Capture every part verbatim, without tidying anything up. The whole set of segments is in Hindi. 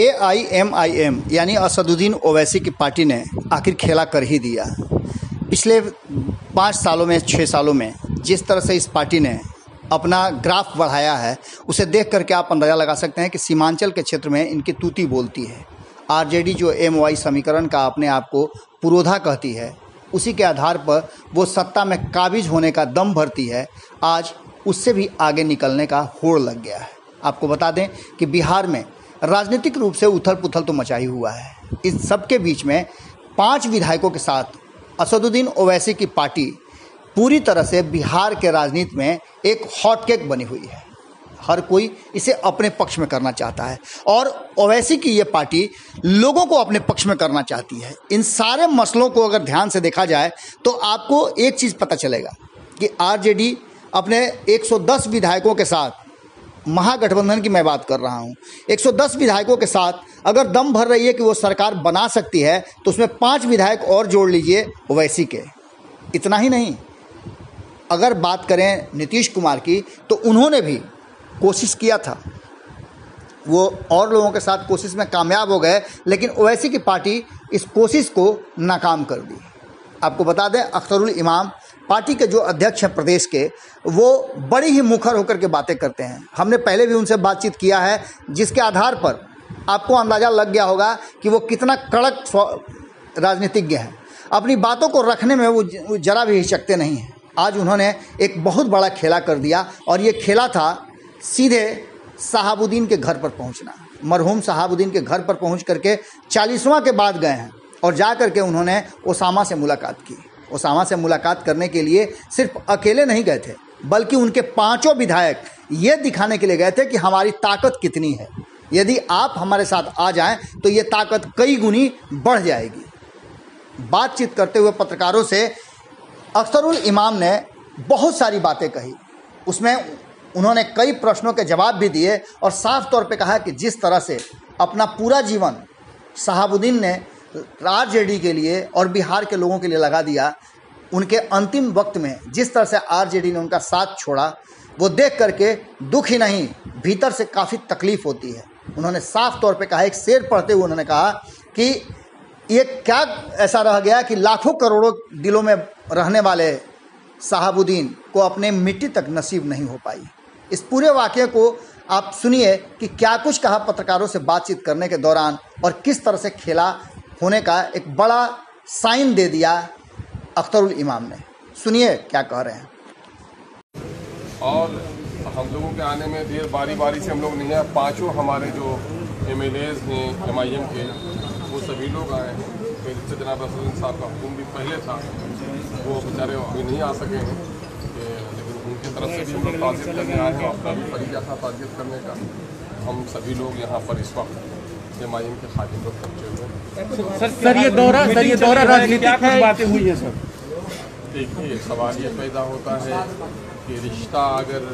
एआईएमआईएम यानी असदुद्दीन ओवैसी की पार्टी ने आखिर खेला कर ही दिया। पिछले पाँच सालों में छः सालों में जिस तरह से इस पार्टी ने अपना ग्राफ बढ़ाया है उसे देख करके आप अंदाज़ा लगा सकते हैं कि सीमांचल के क्षेत्र में इनकी तूती बोलती है। आरजेडी जो एम वाई समीकरण का अपने आप को पुरोधा कहती है, उसी के आधार पर वो सत्ता में काबिज होने का दम भरती है। आज उससे भी आगे निकलने का होड़ लग गया है। आपको बता दें कि बिहार में राजनीतिक रूप से उथल पुथल तो मचा ही हुआ है। इन सबके बीच में पांच विधायकों के साथ असदुद्दीन ओवैसी की पार्टी पूरी तरह से बिहार के राजनीति में एक हॉटकेक बनी हुई है। हर कोई इसे अपने पक्ष में करना चाहता है और ओवैसी की ये पार्टी लोगों को अपने पक्ष में करना चाहती है। इन सारे मसलों को अगर ध्यान से देखा जाए तो आपको एक चीज़ पता चलेगा कि आरजेडी अपने एक सौ दस विधायकों के साथ, महागठबंधन की मैं बात कर रहा हूँ, एक सौ दस विधायकों के साथ अगर दम भर रही है कि वो सरकार बना सकती है तो उसमें पाँच विधायक और जोड़ लीजिए ओवैसी के। इतना ही नहीं, अगर बात करें नीतीश कुमार की तो उन्होंने भी कोशिश किया था, वो और लोगों के साथ कोशिश में कामयाब हो गए, लेकिन ओवैसी की पार्टी इस कोशिश को नाकाम कर दी। आपको बता दें अख्तरुल इमाम पार्टी के जो अध्यक्ष हैं प्रदेश के, वो बड़ी ही मुखर होकर के बातें करते हैं। हमने पहले भी उनसे बातचीत किया है, जिसके आधार पर आपको अंदाज़ा लग गया होगा कि वो कितना कड़क राजनीतिज्ञ हैं। अपनी बातों को रखने में वो जरा भी हिचकते नहीं हैं। आज उन्होंने एक बहुत बड़ा खेला कर दिया और ये खेला था सीधे शहाबुद्दीन के घर पर पहुंचना। मरहूम शहाबुद्दीन के घर पर पहुंच करके चालीसवां के बाद गए हैं और जा करके उन्होंने उसामा से मुलाकात की। उसामा से मुलाकात करने के लिए सिर्फ अकेले नहीं गए थे, बल्कि उनके पांचों विधायक ये दिखाने के लिए गए थे कि हमारी ताकत कितनी है, यदि आप हमारे साथ आ जाएं तो ये ताकत कई गुनी बढ़ जाएगी। बातचीत करते हुए पत्रकारों से अख्तरुल इमाम ने बहुत सारी बातें कही, उसमें उन्होंने कई प्रश्नों के जवाब भी दिए और साफ तौर पे कहा कि जिस तरह से अपना पूरा जीवन शहाबुद्दीन ने आरजेडी के लिए और बिहार के लोगों के लिए लगा दिया, उनके अंतिम वक्त में जिस तरह से आरजेडी ने उनका साथ छोड़ा, वो देख करके दुख ही नहीं भीतर से काफ़ी तकलीफ़ होती है। उन्होंने साफ तौर पे कहा, एक शेर पढ़ते हुए उन्होंने कहा कि ये क्या ऐसा रह गया कि लाखों करोड़ों दिलों में रहने वाले शहाबुद्दीन को अपने मिट्टी तक नसीब नहीं हो पाई। इस पूरे वाक्य को आप सुनिए कि क्या कुछ कहा पत्रकारों से बातचीत करने के दौरान और किस तरह से खेला होने का एक बड़ा साइन दे दिया अख्तरुल इमाम ने। सुनिए क्या कह रहे हैं। और हम लोगों के आने में देर बारी बारी से हम लोग नहीं आए। पाँचों हमारे जो एमएलए हैं एमआईएम के, वो सभी लोग आए हैं। पहले से जनाब असदुद्दीन साहब का हुक्म भी पहले था, वो बेचारे अभी नहीं आ सके हैं, लेकिन उनकी तरफ से भी हम लोग ताज़ियत करने आए हैं। अपना भी फरीजा था ताज़ियत करने का। हम सभी लोग यहाँ पर इस वक्त एम आई एम के खातिर लोग पहुँचे हुए। सर ये दौरा सर ये दौरा राजनीतिक बातें हुई है। सर देखिए, सवाल ये पैदा होता है कि रिश्ता अगर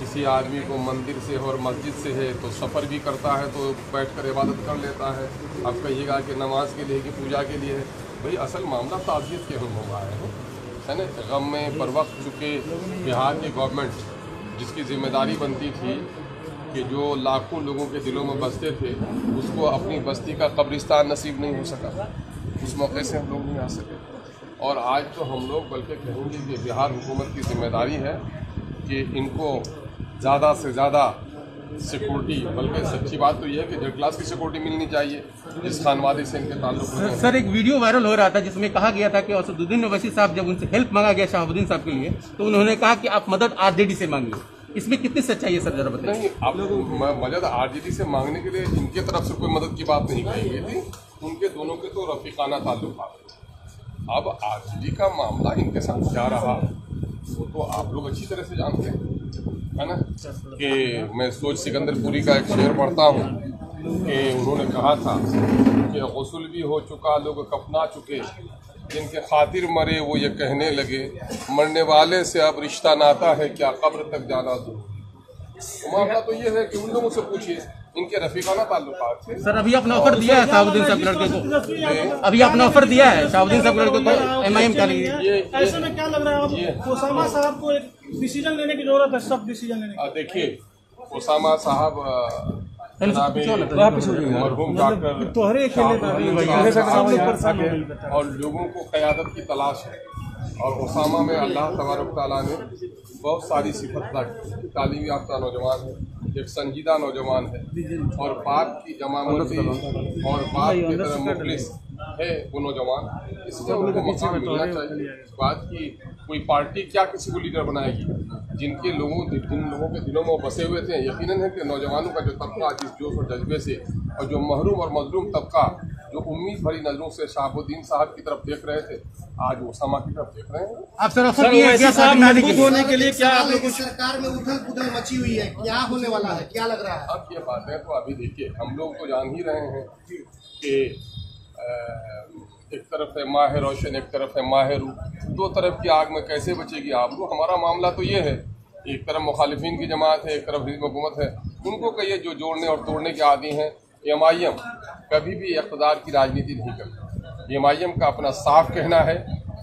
किसी आदमी को मंदिर से और मस्जिद से है तो सफ़र भी करता है तो बैठकर इबादत कर लेता है। आप कहिएगा कि नमाज के लिए कि पूजा के लिए है। भाई असल मामला ताज़ियत के हम लोग आए हैं, है ना। गम में पर वक्त चुके बिहार की गवर्नमेंट, जिसकी जिम्मेदारी बनती थी कि जो लाखों लोगों के दिलों में बसते थे, उसको अपनी बस्ती का कब्रिस्तान नसीब नहीं हो सका। उस मौके से हम लोग नहीं आ सके। और आज तो हम लोग बल्कि कहेंगे कि बिहार हुकूमत की जिम्मेदारी है कि इनको ज़्यादा से ज़्यादा सिक्योरिटी, बल्कि सच्ची बात तो यह है कि थर्ड क्लास की सिक्योरिटी मिलनी चाहिए जिस खानवादी से इनके ताल्लुक हैं। सर एक वीडियो वायरल हो रहा था जिसमें कहा गया था कि असदुद्दीन ओवैसी साहब, जब उनसे हेल्प मांगा गया शहाबुद्दीन साहब के लिए, तो उन्होंने कहा कि आप मदद आरजेडी से मांगिए। इसमें कितनी सच्चाई है सर, जरा बताइए। नहीं, आप लोग मदद आरजेडी से मांगने के लिए इनके तरफ से कोई मदद की बात नहीं कही गई थी। उनके दोनों के तो रफीकाना ताल्लुक। अब आरजेडी का मामला इनके साथ क्या रहा वो तो आप लोग अच्छी तरह से जानते हैं, है ना। कि मैं सोच सिकंदरपुरी का एक शेर पढ़ता हूँ कि उन्होंने कहा था कि गसल भी हो चुका, लोग कफना चुके, जिनके खातिर मरे वो ये कहने लगे, मरने वाले से अब रिश्ता नाता है क्या, कब्र तक जाना दो। तो मामला तो ये है कि उन लोगों से पूछिए, इनके रफीकाना ताल्लुकात थे। सर अभी आपने ऑफर दिया है शहाबुद्दीन साहब लड़के को, अभी आपने ऑफर दिया है शहाबुद्दीन साहब लड़के को एमआईएम का। ऐसे में क्या लग रहा है उसामा साहब को एक डिसीजन लेने की जरूरत है, सब डिसीजन लेने। देखिए उसामा साहब और लोगों को क़यादत की तलाश है। और उसामा में अल्लाह तबारक तआला ने बहुत सारी सिफत रखी। तालीम याफ्ता नौजवान है, एक संजीदा नौजवान है और बाप की जमामर्दी और बाप की तरह मुखलिस है वो नौजवान। इसलिए उनको मौका मिलना चाहिए। इस बात की कोई पार्टी क्या किसी को लीडर बनाएगी जिनके लोगों जिन लोगों के दिलों में बसे हुए थे। यकीनन है कि नौजवानों का जो तबका जिस जोश और जज्बे से और जो महरूम और मजलूम तबका जो उम्मीद भरी नज़रों से शहाबुद्दीन साहब की तरफ देख रहे थे, आज उसामा की तरफ देख रहे हैं। आप सर अफसर साहब मजबूत होने के लिए क्या आप लोगों सरकार में उथल पुथल मची हुई है, क्या होने वाला है, क्या लग रहा है? अब ये बात है तो अभी देखिए, हम लोग तो जान ही रहे हैं कि एक तरफ है माह रोशन, एक तरफ है माह रूह, दो तरफ की आग में कैसे बचेगी आप लोग। हमारा मामला तो ये है, एक तरफ मुखालिफिन की जमात है, एक तरफ हिजब हुकूमत है। उनको कहिए जो जोड़ने और तोड़ने के आदि हैं। एआईएमआईएम कभी भी इक़्तिदार की राजनीति नहीं करती। एआईएमआईएम का अपना साफ कहना है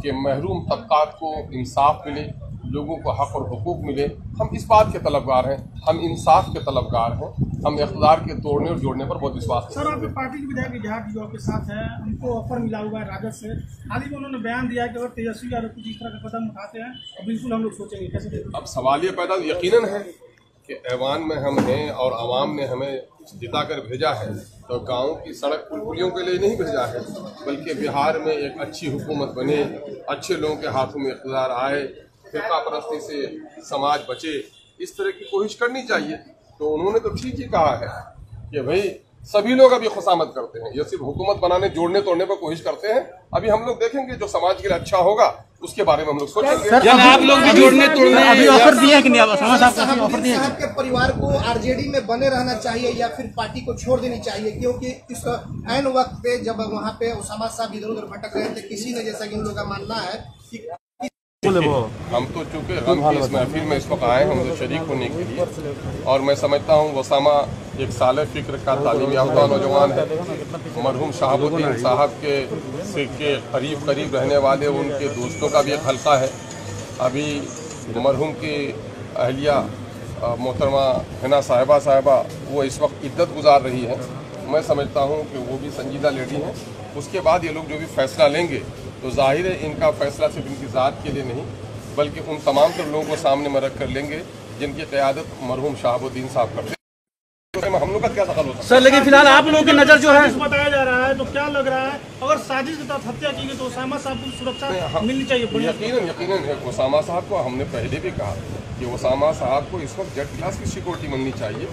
कि महरूम तबक़ात को इंसाफ मिले, लोगों को हक़ और हुकूक़ मिले। हम इस बात के तलबगार हैं, हम इंसाफ के तलबगार हैं, हम इक़्तिदार के तोड़ने और जोड़ने पर बहुत विश्वास। सर आपकी पार्टी के विधायक इजहार युवा के साथ है, उनको ऑफर मिला हुआ है राजद से। हाल ही में उन्होंने बयान दिया कि अगर तेजस्वी यादव कुछ इस तरह का कदम उठाते हैं तो बिल्कुल हम लोग सोचेंगे कैसे। अब सवाल ये पैदा यकीनन है कि ऐवान में हम हैं और आवाम ने हमें जिता कर भेजा है, तो गाँव की सड़क पुल पुलियों के लिए नहीं भेजा है, बल्कि बिहार में एक अच्छी हुकूमत बने, अच्छे लोगों के हाथों में इक़्तिदार आए, फ़िरका परस्ती से समाज बचे, इस तरह की कोशिश करनी चाहिए। तो उन्होंने तो ठीक ही कहा है कि भाई सभी लोग अभी खुशामद करते हैं, ये सिर्फ हुकूमत बनाने जोड़ने तोड़ने पर कोशिश करते हैं। अभी हम लोग देखेंगे जो समाज के लिए अच्छा होगा उसके बारे में हम लोग सोचेंगे। आप लोग भी जोड़ने तोड़ने अभी ऑफर दिया कि नहीं? आपके परिवार को आरजेडी में बने रहना चाहिए या फिर पार्टी को छोड़ देनी चाहिए, क्योंकि इस ऐन वक्त पे जब वहाँ पे उसामा साहब इधर उधर भटक रहे थे किसी ने, जैसा कि उन लोगों का मानना है कि हम तो चूँकि इस महफिल में इस वक्त आए हम तो शरीक होने के लिए। और मैं समझता हूँ उसामा एक साले फिक्र का तालीम याफ्ता नौजवान है। मरहूम शहाबुद्दीन साहब के के करीब करीब रहने वाले उनके दोस्तों का भी एक हल्का है। अभी मरहूम की अहलिया मोहतरमा हिना साहिबा साहिबा वो इस वक्त इद्दत गुजार रही है। मैं समझता हूँ कि वो भी संजीदा लेडी हैं। उसके बाद ये लोग जो भी फैसला लेंगे तो जाहिर है इनका फैसला सिर्फ इनकी ज़ात के लिए नहीं बल्कि उन तमाम तर लोगों को सामने में रख कर लेंगे जिनकी क़यादत मरहूम शहाबुद्दीन साहब करते हैं। तो हम लोग का क्या सवाल होता है सर? लेकिन फिलहाल आप लोगों की नज़र जो है बताया जा रहा है, तो क्या लग रहा है अगर साजिश के तहत हत्या की गई तो उसामा साहब को सुरक्षा मिलनी चाहिए? यकीनन यकीनन है। उसामा साहब को हमने पहले भी कहा कि उसामा साहब को इस वक्त जेड क्लास की सिक्योरिटी मिलनी चाहिए।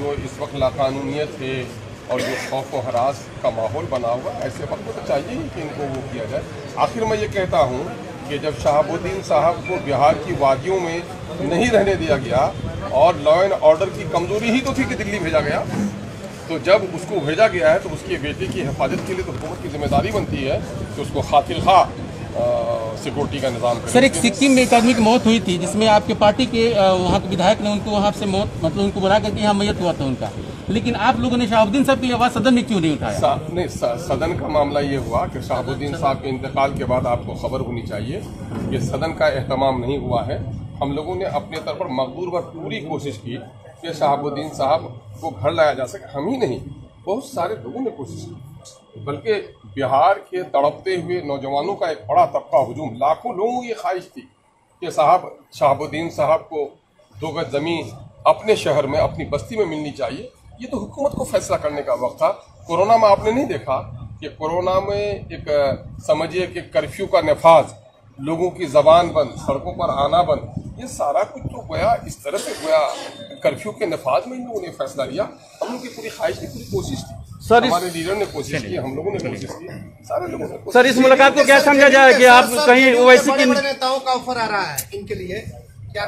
जो इस वक्त लाकानूनीत है और जो खौफ व हरास का माहौल बना हुआ, ऐसे वक्त में तो चाहिए ही कि इनको वो किया जाए। आखिर मैं ये कहता हूँ कि जब शहाबुद्दीन साहब को बिहार की वादियों में नहीं रहने दिया गया और लॉ एंड ऑर्डर की कमज़ोरी ही तो थी कि दिल्ली भेजा गया, तो जब उसको भेजा गया है तो उसके बेटे की हिफाजत के लिए तो हुकूमत की जिम्मेदारी बनती है कि उसको खातिर खा सिक्योरिटी का निज़ाम। सर एक सिक्किम में एक आदमी की मौत हुई थी जिसमें आपके पार्टी के वहाँ के विधायक ने उनको वहाँ से मौत मतलब उनको बुला करके यहाँ मैयत हुआ था उनका, लेकिन आप लोगों ने शहाबुद्दीन साहब की आवाज़ सदन में क्यों नहीं उठाया? सा, नहीं सा, सदन का मामला ये हुआ कि शहाबुद्दीन साहब के इंतकाल के बाद आपको खबर होनी चाहिए कि सदन का अहतमाम नहीं हुआ है। हम लोगों ने अपने तरफ पर मकदूर पर पूरी कोशिश की कि शहाबुद्दीन साहब को घर लाया जा सके। हम ही नहीं, बहुत सारे लोगों ने कोशिश की, बल्कि बिहार के तड़पते हुए नौजवानों का एक बड़ा तबका हुजूम, लाखों लोगों की ख्वाहिश थी कि साहब शहाबुद्दीन साहब को दो गज ज़मीन अपने शहर में अपनी बस्ती में मिलनी चाहिए। ये तो हुकूमत को फैसला करने का वक्त था। कोरोना में आपने नहीं देखा कि कोरोना में एक समझिए कि कर्फ्यू का नफाज, लोगों की ज़बान बंद, सड़कों पर आना बंद, ये सारा कुछ तो गोया इस तरह से गोया कर्फ्यू के नफाज में इन लोगों ने फैसला लिया। हम लोगों की पूरी ख्वाहिश की पूरी कोशिश थी, सर हमारे लीडर ने कोशिश की, हम लोगों ने कोशिश की, सारे लोगों ने। सर इस मुलाकात को क्या समझा जाए कि आप कहीं ओवैसी के नेताओं का ऑफर आ रहा है इनके लिए? क्या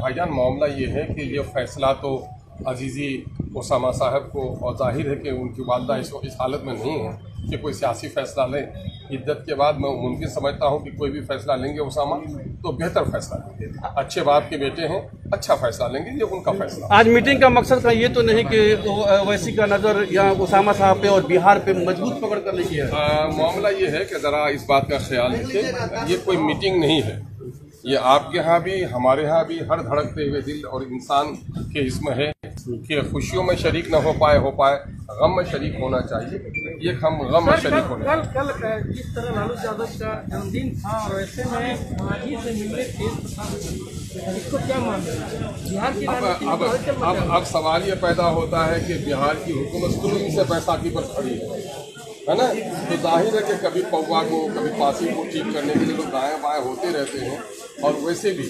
भाईजान मामला ये है कि ये फैसला तो अजीज़ी उसामा साहब को और जाहिर है कि उनकी वालदा इस वक्त इस हालत में नहीं है कि कोई सियासी फैसला लें। इद्दत के बाद मैं मुमकिन समझता हूँ कि कोई भी फैसला लेंगे उसामा तो बेहतर फैसला लेंगे। अच्छे बाप के बेटे हैं, अच्छा फैसला लेंगे, ये उनका फैसला। आज मीटिंग का मकसद का ये तो नहीं कि ओवैसी का नज़र या उसामा साहब पे और बिहार पे मजबूत पकड़ कर लेगी? मामला ये है कि ज़रा इस बात का ख्याल रखें, ये कोई मीटिंग नहीं है, ये आपके यहाँ भी हमारे यहाँ भी हर धड़कते हुए दिल और इंसान के इसमें है कि खुशियों में शरीक न हो पाए हो पाए गम में शरीक होना चाहिए। ये हम गम में शरीक होने कल कल जिस तरह लालू यादव का जन्मदिन था और ऐसे में मांझी से मिले तेज, इसको क्या मानते हैं? बिहार की अब अब अब सवाल ये पैदा होता है कि बिहार की हुकूमत तुरंत से बैसाखी पर खड़ी है है ना, तो जाहिर है कि कभी पौवा को कभी पासी को ठीक करने के लिए लोग दाएँ बाएँ होते रहते हैं। और वैसे भी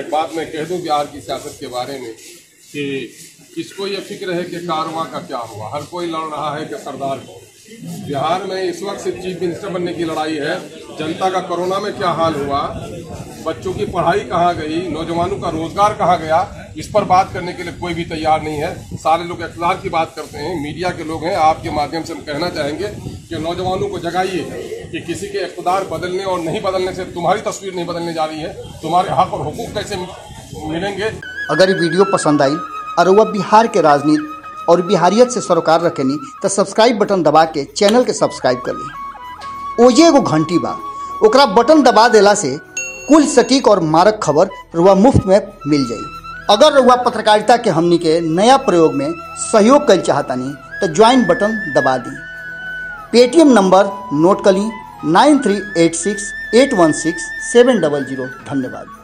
एक बात मैं कह दूँ बिहार की सियासत के बारे में कि इसको ये फिक्र है कि कारवां का क्या हुआ। हर कोई लड़ रहा है कि सरदार को बिहार में इस वक्त सिर्फ चीफ मिनिस्टर बनने की लड़ाई है। जनता का कोरोना में क्या हाल हुआ, बच्चों की पढ़ाई कहाँ गई, नौजवानों का रोजगार कहाँ गया, इस पर बात करने के लिए कोई भी तैयार नहीं है। सारे लोग अखबार की बात करते हैं, मीडिया के लोग हैं। आपके माध्यम से हम कहना चाहेंगे कि नौजवानों को जगाइए कि किसी के इक़्तिदार बदलने और नहीं बदलने से तुम्हारी तस्वीर नहीं बदलने जा रही है। तुम्हारे हक़ और हुकूक़ कैसे मिलेंगे। अगर ये वीडियो पसंद आई और वह बिहार के राजनीति और बिहारियत से सरोकार रखेनी तो सब्सक्राइब बटन दबा के चैनल के सब्सक्राइब कर ली। ओजे एगो घंटी बा, ओकरा बटन दबा देला से कुल सटीक और मारक खबर रुआ मुफ्त में मिल जाई। अगर रुआ पत्रकारिता के हमनी के नया प्रयोग में सहयोग कर चाहतानी तो ज्वाइन बटन दबा दी। पेटीएम नंबर नोट कर ली nine three eight six eight one six seven double zero. धन्यवाद।